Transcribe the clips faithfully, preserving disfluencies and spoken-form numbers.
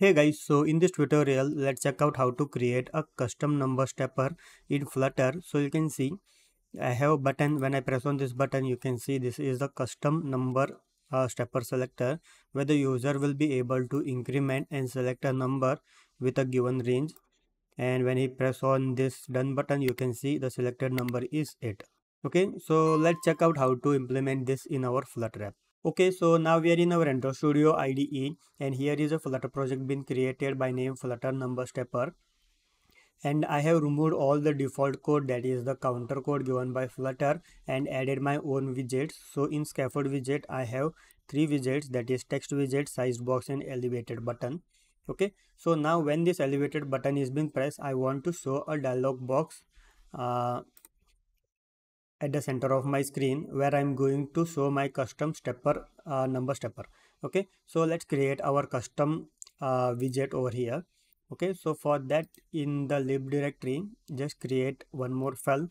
Hey guys, so in this tutorial let's check out how to create a custom number stepper in Flutter. So you can see I have a button. When I press on this button, you can see this is the custom number uh, stepper selector where the user will be able to increment and select a number with a given range, and when he press on this done button you can see the selected number is it. Okay, so let's check out how to implement this in our Flutter app. Okay, so now we are in our Android Studio I D E, and here is a Flutter project been created by name Flutter Number Stepper, and I have removed all the default code, that is the counter code given by Flutter, and added my own widgets. So in Scaffold widget I have three widgets, that is text widget, sized box and elevated button. Okay, so now when this elevated button is being pressed, I want to show a dialog box uh, at the center of my screen where I'm going to show my custom stepper uh, number stepper. Okay, so let's create our custom uh, widget over here. Okay, so for that in the lib directory just create one more file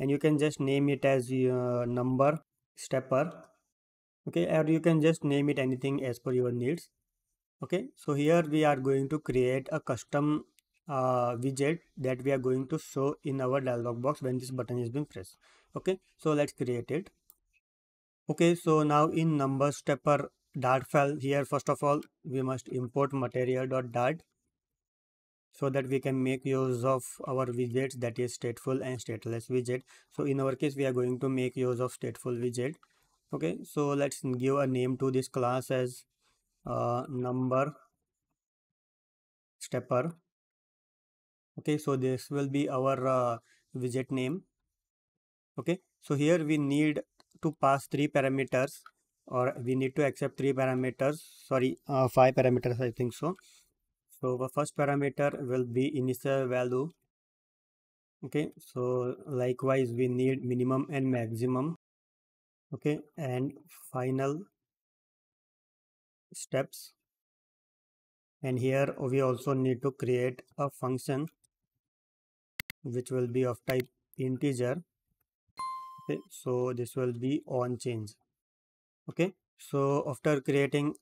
and you can just name it as uh, number stepper. Okay, or you can just name it anything as per your needs. Okay, so here we are going to create a custom Uh, widget that we are going to show in our dialog box when this button is being pressed. Okay, so let's create it. Okay, so now in number stepper dart file, here first of all we must import material.dart so that we can make use of our widgets, that is stateful and stateless widget. So in our case we are going to make use of stateful widget. Okay, so let's give a name to this class as uh, number stepper. Okay, so this will be our uh, widget name. Okay, so here we need to pass three parameters, or we need to accept three parameters, sorry, uh, five parameters, I think so. So the first parameter will be initial value. Okay, so likewise we need minimum and maximum. Okay, and final steps. And here we also need to create a function which will be of type integer. Okay, so this will be on change. Okay, so after creating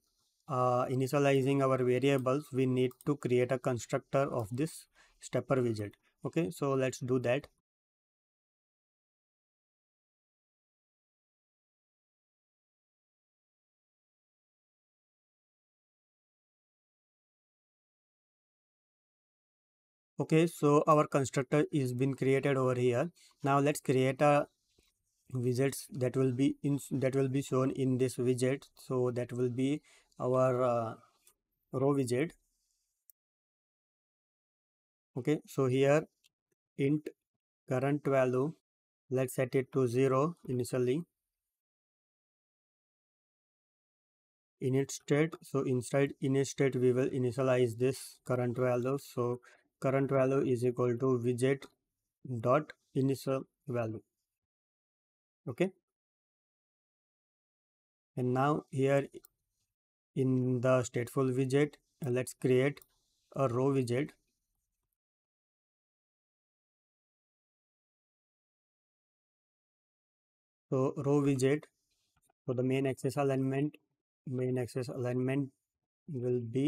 uh, initializing our variables, we need to create a constructor of this stepper widget. Okay, so let's do that. Okay, so our constructor is been created over here. Now let's create a widgets that will be in that will be shown in this widget. So that will be our uh, row widget. Okay, so here int current value, let's set it to zero initially. Init state, so inside init state we will initialize this current value. So current value is equal to widget dot initial value. Okay, and now here in the stateful widget let's create a row widget. So row widget, so the main axis alignment main axis alignment will be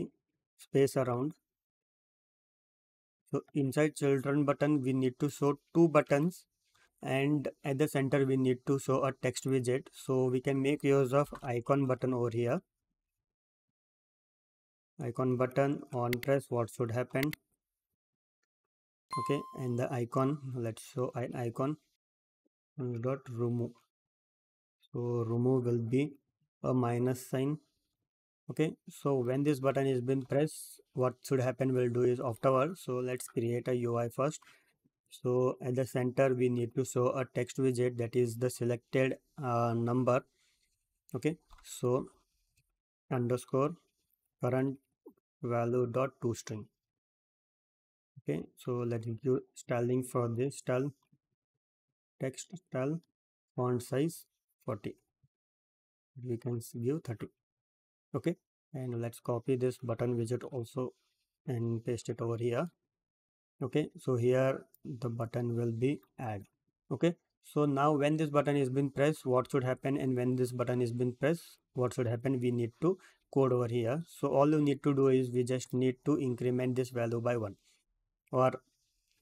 space around. So inside children button we need to show two buttons, and at the center we need to show a text widget. So we can make use of icon button over here. Icon button on press, what should happen? Okay, and the icon, let's show an icon dot remove. So remove will be a minus sign. Okay, so when this button is been pressed, what should happen will do is afterwards. So let's create a U I first. So at the center we need to show a text widget, that is the selected uh, number. Okay, so underscore current value dot toString. Okay, so let's give styling for this, style text style font size forty. We can give thirty. Okay, and let's copy this button widget also and paste it over here. Okay, so here the button will be add. Okay, so now when this button is been pressed, what should happen? And when this button is been pressed, what should happen, we need to code over here. So all you need to do is we just need to increment this value by one, or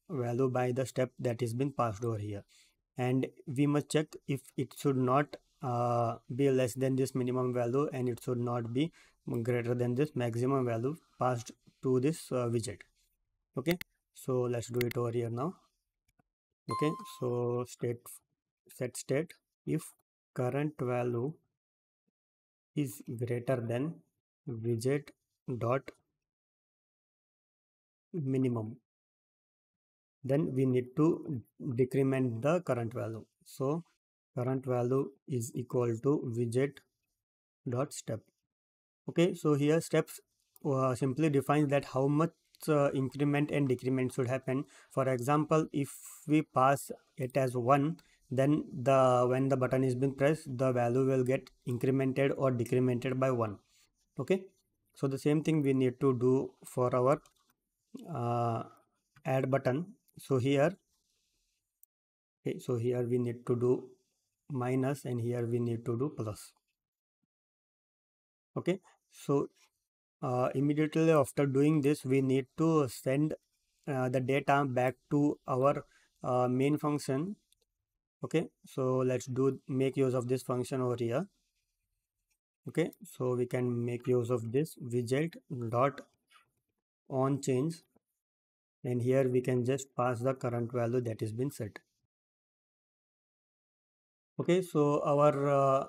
value by the step that is been passed over here, and we must check if it should not uh, be less than this minimum value, and it should not be greater than this maximum value passed to this uh, widget. Okay, so let's do it over here now. Okay, so state set state if current value is greater than widget dot minimum, then we need to decrement the current value. So current value is equal to widget dot step. Okay, so here steps uh, simply defines that how much uh, increment and decrement should happen. For example, if we pass it as one, then the when the button is being pressed, the value will get incremented or decremented by one. Okay, so the same thing we need to do for our uh, add button. So here, okay, so here we need to do minus, and here we need to do plus. Okay, so uh, immediately after doing this, we need to send uh, the data back to our uh, main function. Okay, so let's do make use of this function over here. Okay, so we can make use of this widget dot on change, and here we can just pass the current value that is been set. Okay, so our uh,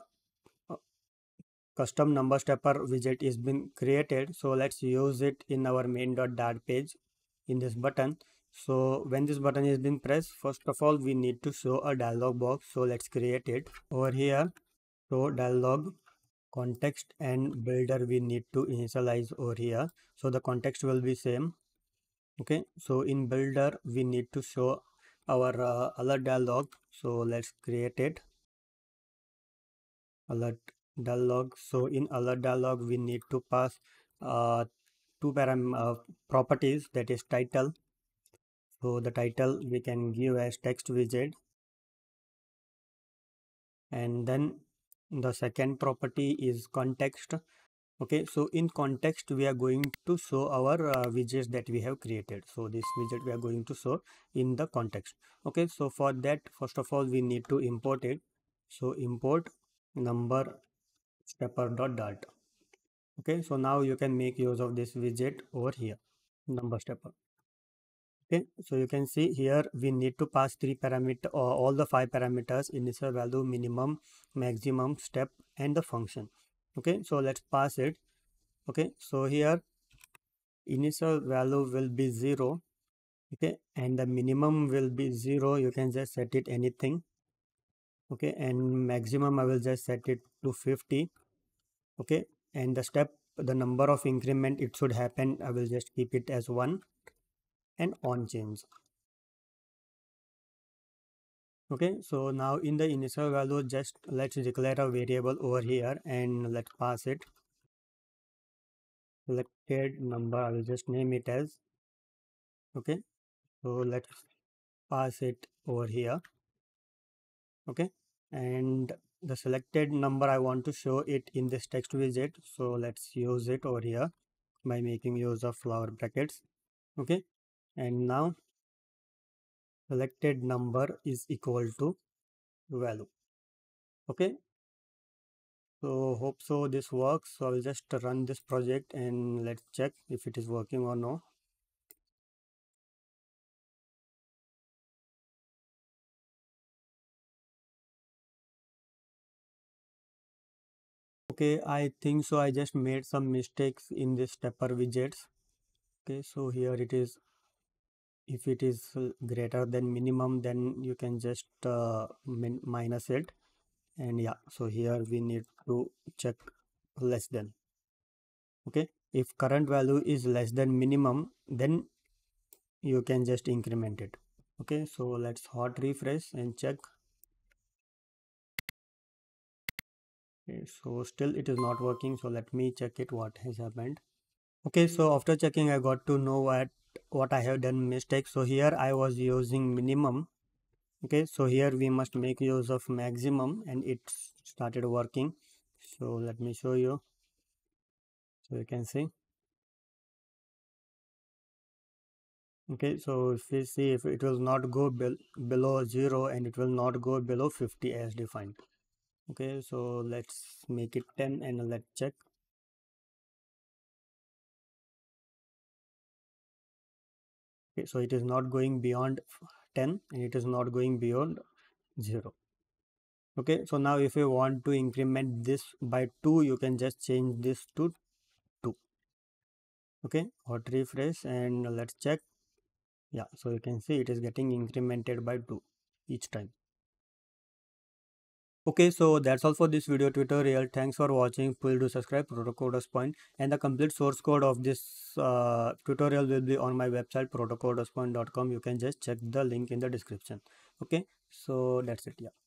custom number stepper widget is been created. So let's use it in our main.dart page in this button. So when this button is been pressed, first of all we need to show a dialog box. So let's create it over here. So dialog context and builder we need to initialize over here. So the context will be same. Okay, so in builder we need to show our uh, alert dialog. So let's create it, alert dialog. So in alert dialog we need to pass uh, two param uh, properties, that is title. So the title we can give as text widget, and then the second property is context. Okay, so in context we are going to show our uh, widgets that we have created. So this widget we are going to show in the context. Okay, so for that first of all we need to import it. So import number stepper dot dart. Okay, so now you can make use of this widget over here, number stepper. Okay, so you can see here we need to pass three parameter or all the five parameters: initial value, minimum, maximum, step, and the function. Okay, so let's pass it. Okay, so here initial value will be zero. Okay, and the minimum will be zero. You can just set it anything. Okay, and maximum I will just set it to fifty. Okay, and the step, the number of increment it should happen, I will just keep it as one, and on change. Okay, so now in the initial value just let's declare a variable over here and let's pass it. Selected number I will just name it as. Okay, so let's pass it over here. Okay, and the selected number I want to show it in this text widget. So let's use it over here by making use of flower brackets. Okay, and now selected number is equal to value. Okay, so hope so this works. So I will just run this project and let's check if it is working or no. Okay, I think so I just made some mistakes in this stepper widgets. Okay, so here it is. If it is greater than minimum, then you can just uh, min minus it, and yeah, so here we need to check less than. Okay, if current value is less than minimum, then you can just increment it. Okay, so let's hot refresh and check. Okay, so still it is not working, so let me check it what has happened. Okay, so after checking I got to know what what I have done mistake. So here I was using minimum. Okay, so here we must make use of maximum, and it started working. So let me show you. So you can see. Okay, so if we see, if it will not go be below zero and it will not go below fifty as defined. Okay, so let's make it ten and let's check. Okay, so it is not going beyond ten and it is not going beyond zero. Okay, so now if you want to increment this by two, you can just change this to two. Okay, hot refresh and let's check. Yeah, so you can see it is getting incremented by two each time. Okay, so that's all for this video tutorial. Thanks for watching. Please do subscribe Proto Coders Point, and the complete source code of this uh, tutorial will be on my website proto coders point dot com. You can just check the link in the description. Okay, so that's it. Yeah.